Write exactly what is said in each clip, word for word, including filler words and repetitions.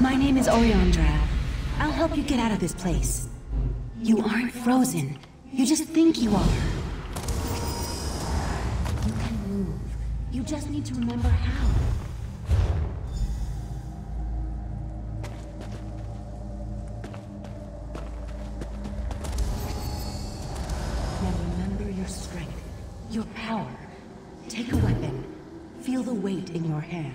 My name is Oriandra. I'll help you get out of this place. You aren't frozen. You just think you are. You can move. You just need to remember how. Now remember your strength, your power. Take a weapon. Feel the weight in your hand.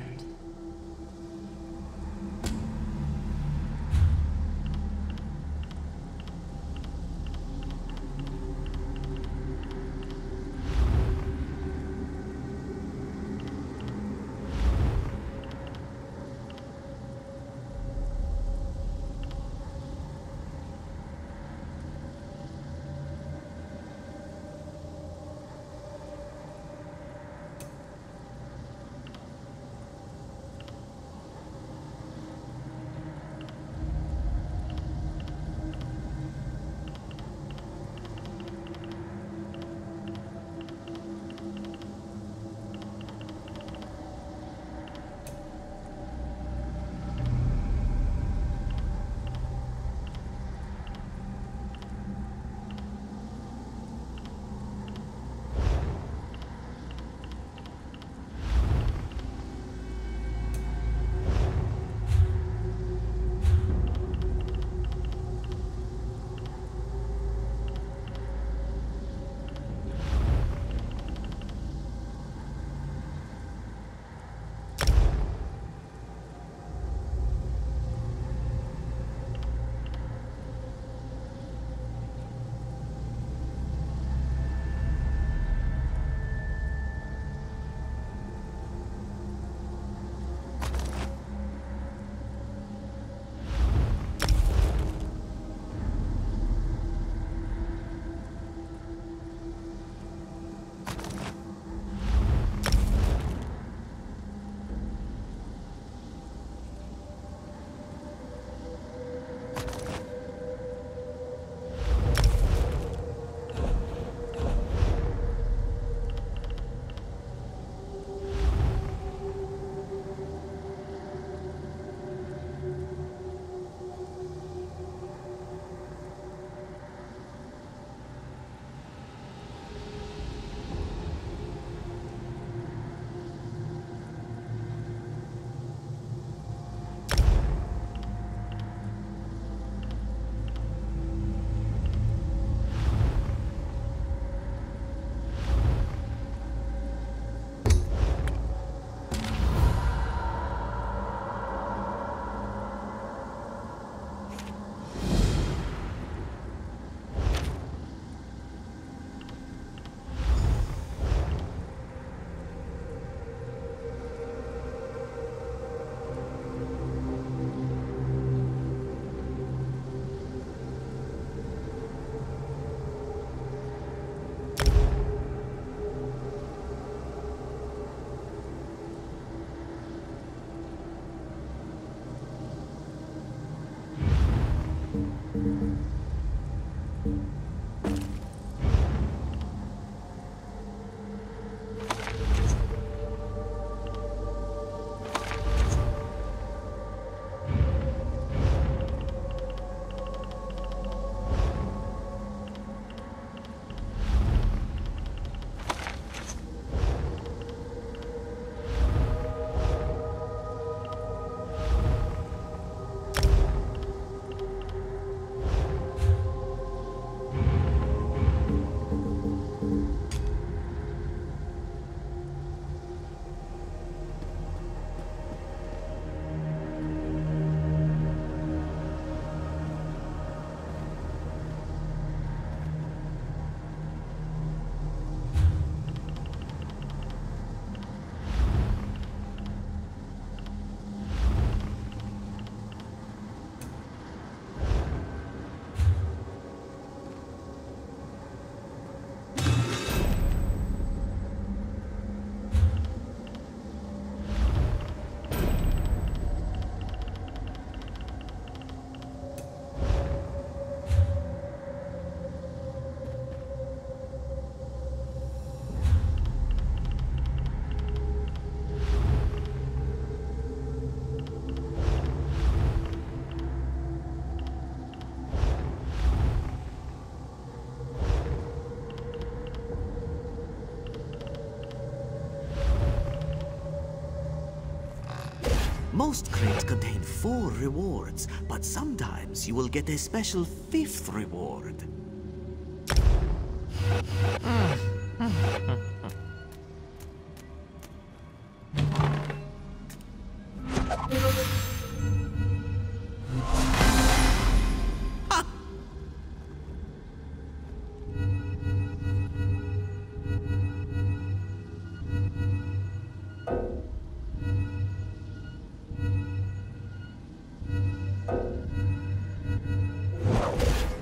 Most crates contain four rewards, but sometimes you will get a special fifth reward.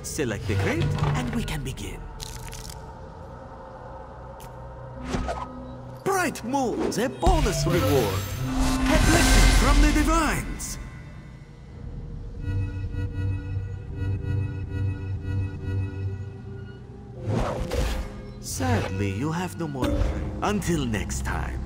Select the crate, and we can begin. Bright Moons, a bonus reward! A blessing from the Divines! Sadly, you have no more crate. Until next time.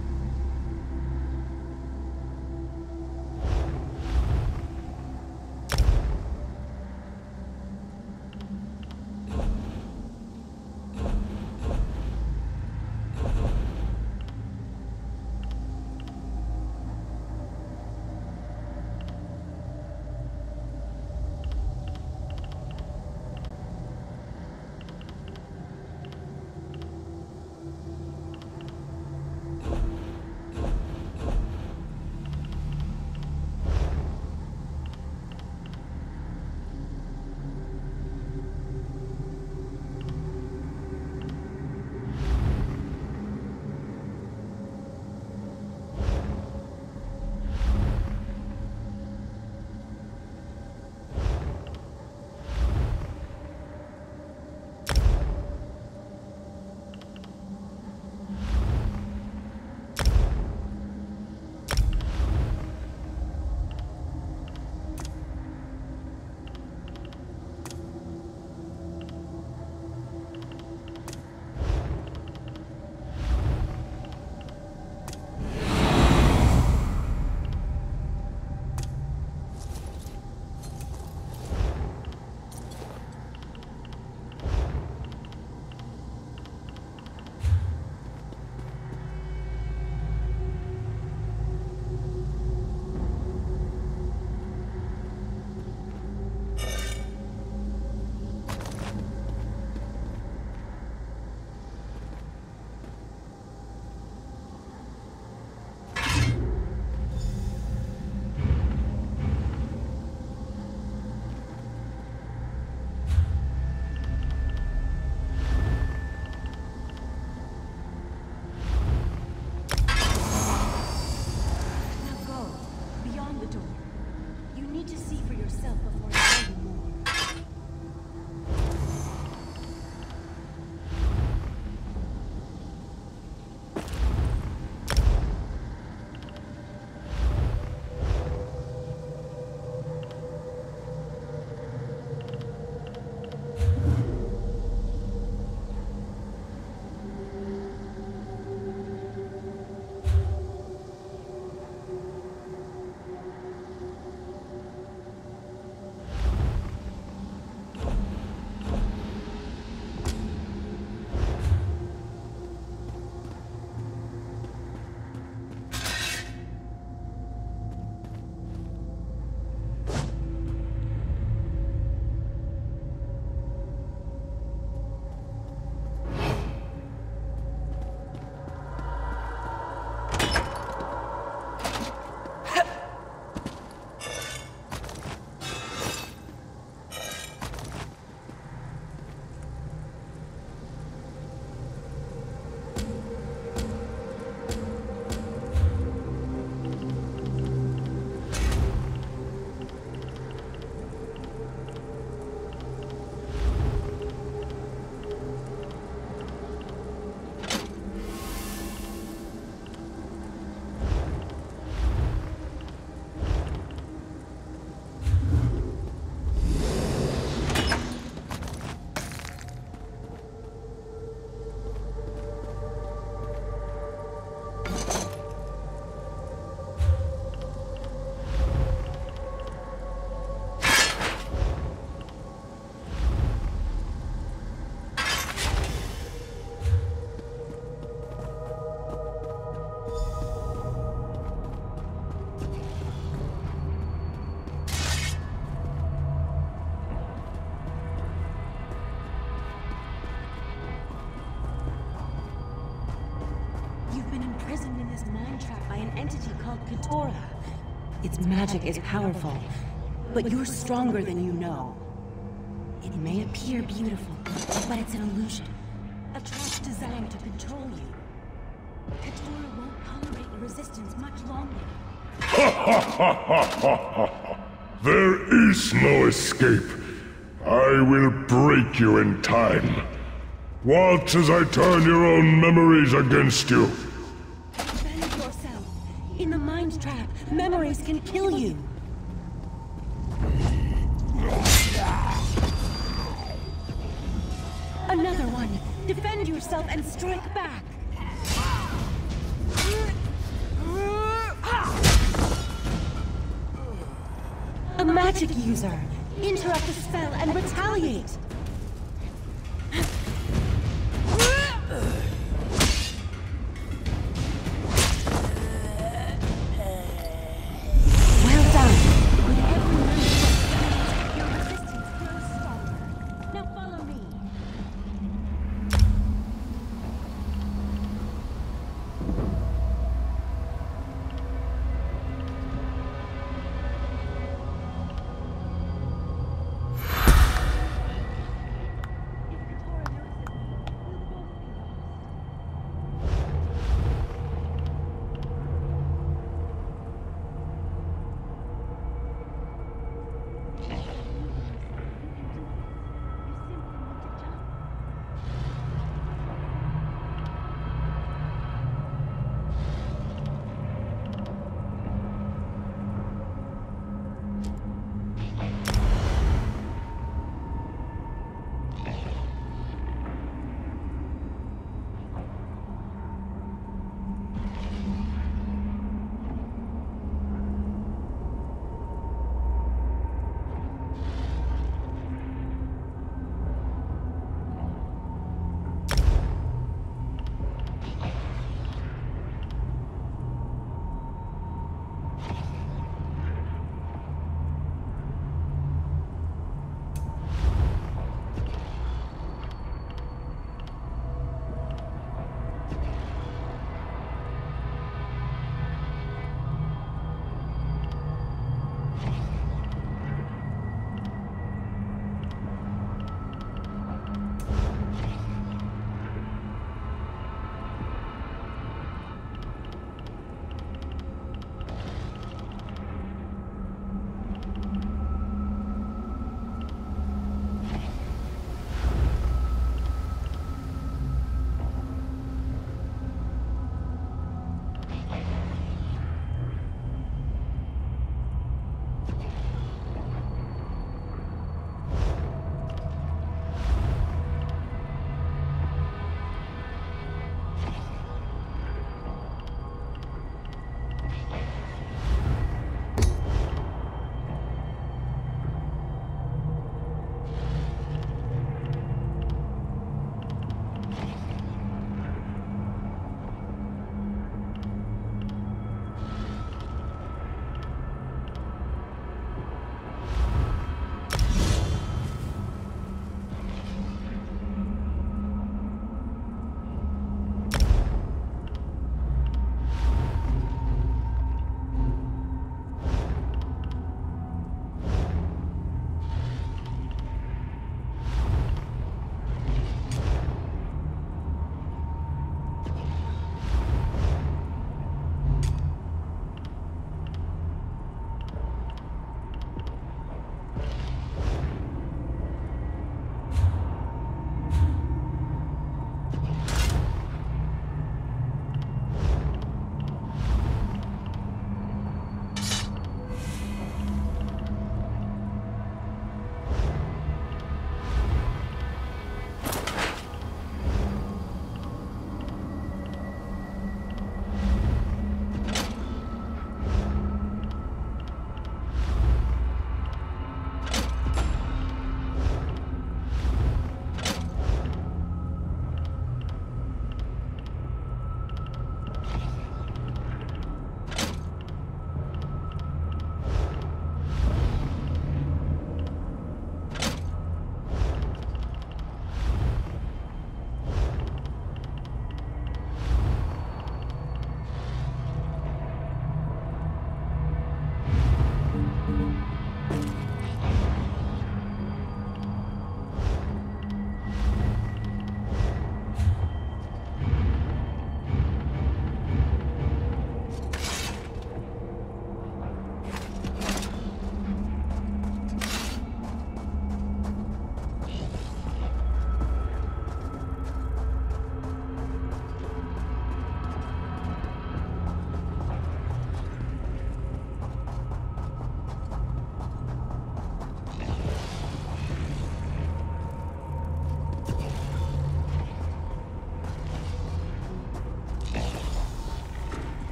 is mind-trapped by an entity called Ketora. Its magic is powerful, but you're stronger than you know. It may appear beautiful, but it's an illusion. A trap designed to control you. Ketora won't tolerate your resistance much longer. Ha ha ha ha ha ha! There is no escape. I will break you in time. Watch as I turn your own memories against you. Defend yourself. In the mind trap, memories can kill you. Another one. Defend yourself and strike back. A magic user. Interrupt the spell and retaliate. Well done. With every moment, your resistance grows stronger. Now follow me. If Ketora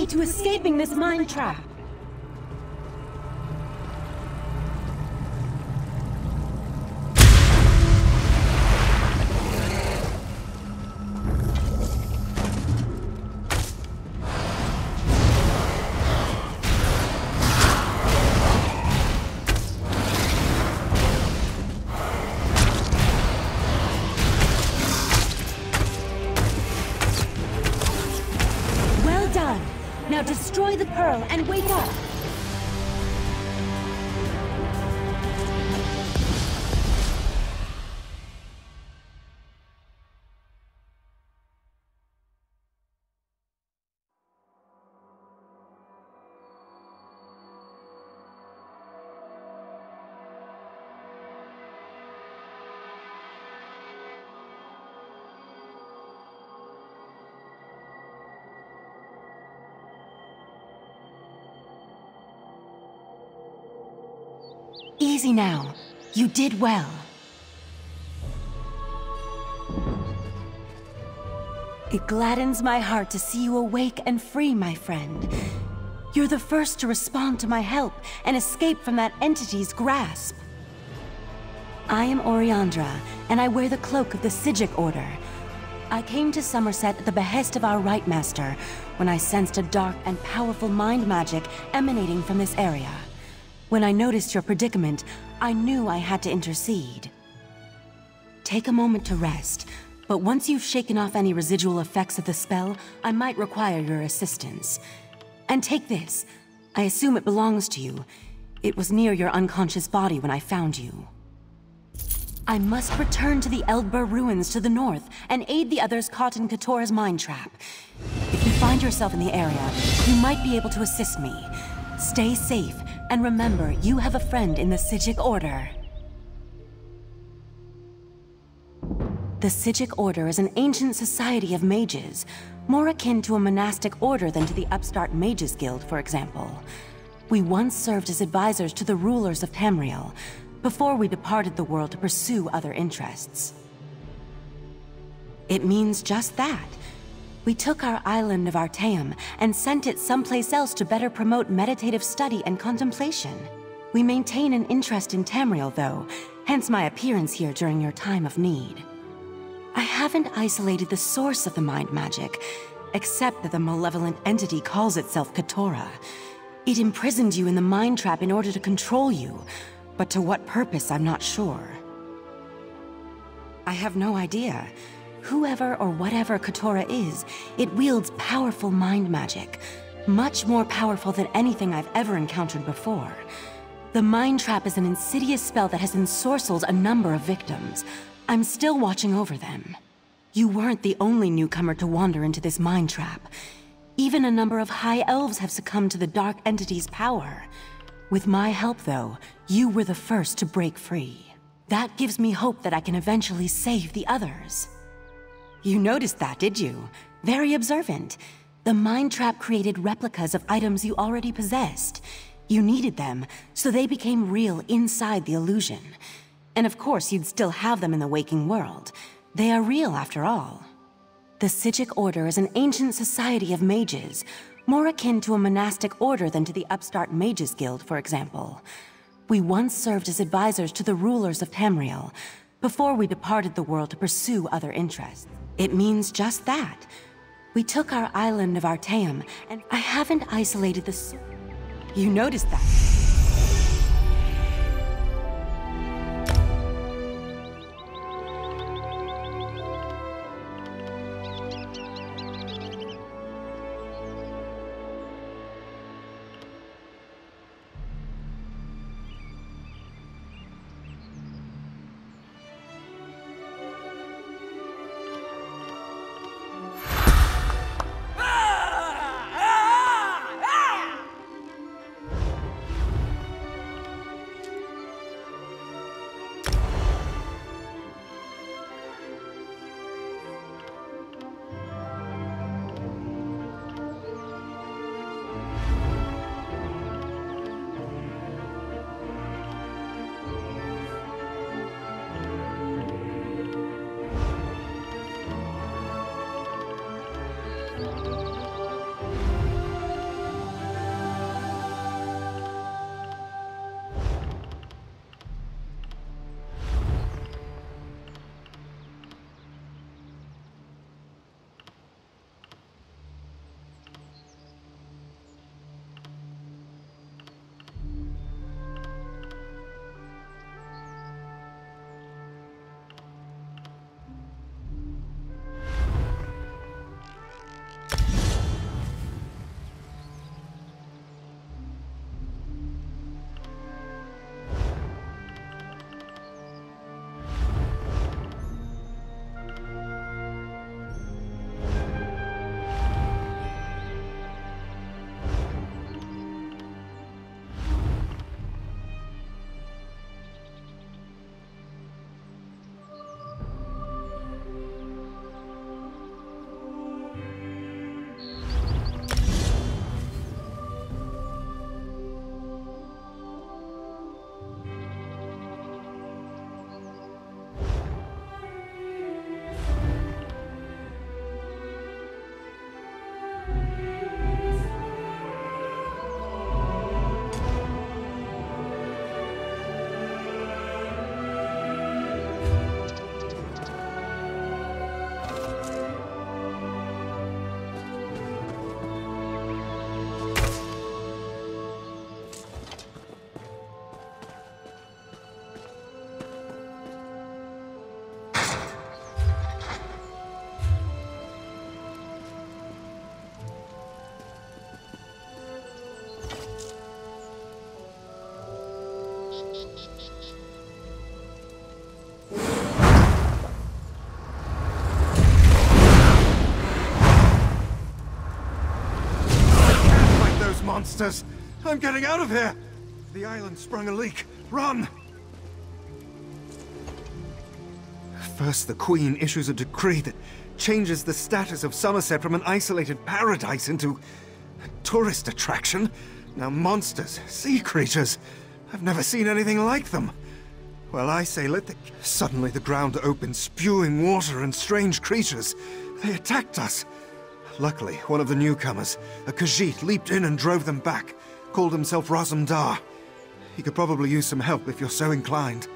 key to escaping this mind trap. Destroy the pearl and wake up! Easy now. You did well. It gladdens my heart to see you awake and free, my friend. You're the first to respond to my help and escape from that entity's grasp. I am Oriandra, and I wear the cloak of the Psijic Order. I came to Summerset at the behest of our Right Master, when I sensed a dark and powerful mind magic emanating from this area. When I noticed your predicament, I knew I had to intercede. Take a moment to rest, but once you've shaken off any residual effects of the spell, I might require your assistance. And take this. I assume it belongs to you. It was near your unconscious body when I found you. I must return to the Eldbur ruins to the north and aid the others caught in Ketora's mind trap. If you find yourself in the area, you might be able to assist me. Stay safe. And remember, you have a friend in the Psijic Order. The Psijic Order is an ancient society of mages, more akin to a monastic order than to the upstart Mages Guild, for example. We once served as advisors to the rulers of Tamriel, before we departed the world to pursue other interests. It means just that. We took our island of Artaeum and sent it someplace else to better promote meditative study and contemplation. We maintain an interest in Tamriel, though, hence my appearance here during your time of need. I haven't isolated the source of the mind magic, except that the malevolent entity calls itself Ketora. It imprisoned you in the mind trap in order to control you, but to what purpose, I'm not sure. I have no idea. Whoever or whatever Ketora is, it wields powerful mind magic, much more powerful than anything I've ever encountered before. The mind trap is an insidious spell that has ensorcelled a number of victims. I'm still watching over them. You weren't the only newcomer to wander into this mind trap. Even a number of high elves have succumbed to the dark entity's power. With my help, though, you were the first to break free. That gives me hope that I can eventually save the others. You noticed that, did you? Very observant. The mind trap created replicas of items you already possessed. You needed them, so they became real inside the illusion. And of course, you'd still have them in the waking world. They are real, after all. The Psijic Order is an ancient society of mages, more akin to a monastic order than to the upstart Mages Guild, for example. We once served as advisors to the rulers of Tamriel, before we departed the world to pursue other interests. It means just that. We took our island of Artaeum, and I haven't isolated the... You noticed that. Fight those monsters! I'm getting out of here! The island sprung a leak. Run! First, the Queen issues a decree that changes the status of Summerset from an isolated paradise into a tourist attraction. Now monsters, sea creatures. I've never seen anything like them. Well, I say let the... Suddenly the ground opened, spewing water and strange creatures. They attacked us. Luckily, one of the newcomers, a Khajiit, leaped in and drove them back. Called himself Razumdar. He could probably use some help if you're so inclined.